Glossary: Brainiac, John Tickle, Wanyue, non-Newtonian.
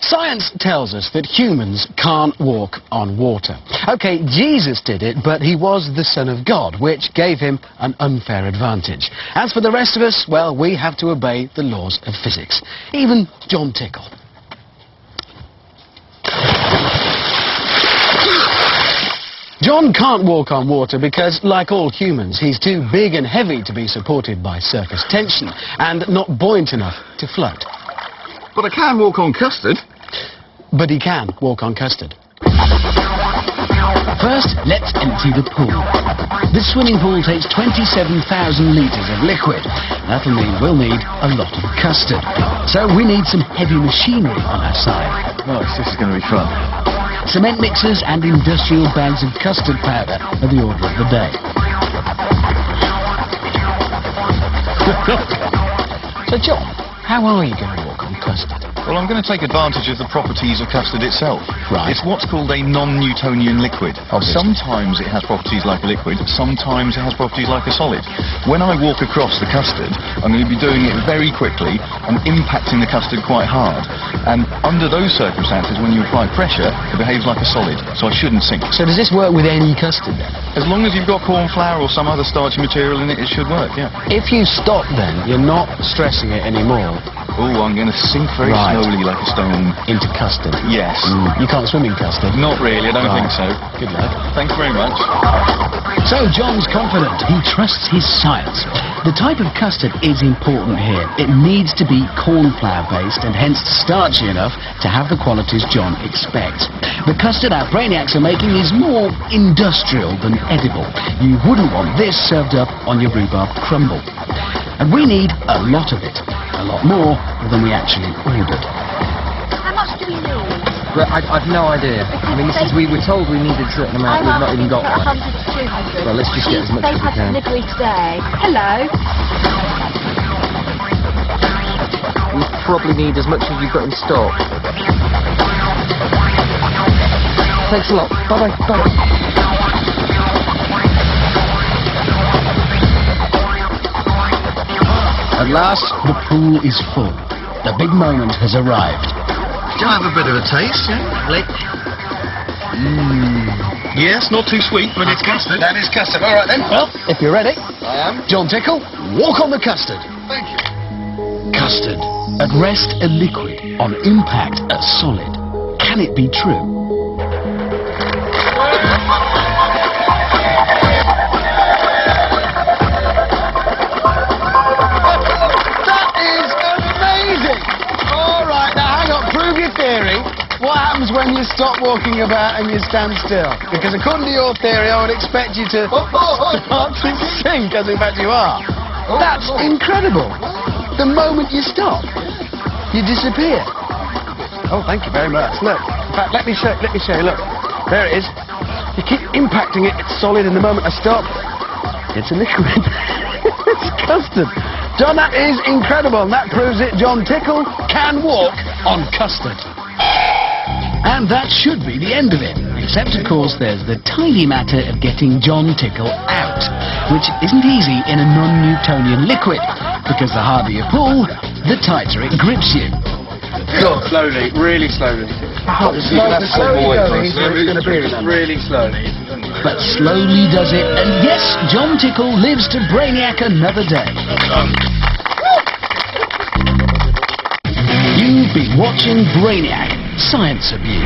Science tells us that humans can't walk on water. Okay, Jesus did it, but he was the Son of God, which gave him an unfair advantage. As for the rest of us, well, we have to obey the laws of physics. Even John Tickle. John can't walk on water because, like all humans, he's too big and heavy to be supported by surface tension and not buoyant enough to float. But I can walk on custard. But he can walk on custard. First, let's empty the pool. This swimming pool takes 27,000 litres of liquid. That'll mean we'll need a lot of custard. So we need some heavy machinery on our side. Oh, this is going to be fun. Cement mixers and industrial bags of custard powder are the order of the day. So, John, how are you going to walk on custard? Well, I'm going to take advantage of the properties of custard itself. Right. It's what's called a non-Newtonian liquid. Obviously. Sometimes it has properties like a liquid, sometimes it has properties like a solid. When I walk across the custard, I'm going to be doing it very quickly and impacting the custard quite hard. And under those circumstances, when you apply pressure, it behaves like a solid, so I shouldn't sink. So does this work with any custard then? As long as you've got corn flour or some other starchy material in it, it should work, yeah. If you stop then, you're not stressing it anymore. Oh, I'm going to sink very slowly like a stone. Into custard? Yes. Mm. You can't swim in custard? Not really, I don't think so. Good luck. Thanks very much. So, John's confident. He trusts his science. The type of custard is important here. It needs to be corn flour based and hence starchy enough to have the qualities John expects. The custard our Brainiacs are making is more industrial than edible. You wouldn't want this served up on your rhubarb crumble. And we need a lot of it. A lot more than we actually ordered. How much do we need? Well, I've no idea. I mean, this is, we were told we needed a certain amount, we've not even got one. 100 to 200. Well, let's just get as much as we can. They've had delivery today. Hello. We probably need as much as you've got in stock. Thanks a lot. Bye-bye. Bye. At last, the pool is full. The big moment has arrived. Can I have a bit of a taste? Yes, not too sweet, but it's custard. That is custard. All right, then. Well, if you're ready. I am. John Tickle, walk on the custard. Thank you. Custard. At rest, a liquid. On impact, a solid. Can it be true? What happens when you stop walking about and you stand still? Because according to your theory, I would expect you to start to sink, as in fact you are. That's incredible. The moment you stop, you disappear. Oh, thank you very much. Look, in fact, let me show you, look. There it is. You keep impacting it, it's solid, and the moment I stop, it's a liquid. It's custard. John, that is incredible, and that proves it. John Tickle can walk on custard. And that should be the end of it. Except, of course, there's the tiny matter of getting John Tickle out, which isn't easy in a non-Newtonian liquid, because the harder you pull, the tighter it grips you. Go slowly, really slowly. Oh, really slowly. But slowly does it, and yes, John Tickle lives to Brainiac another day. You've been watching Brainiac. Science of you.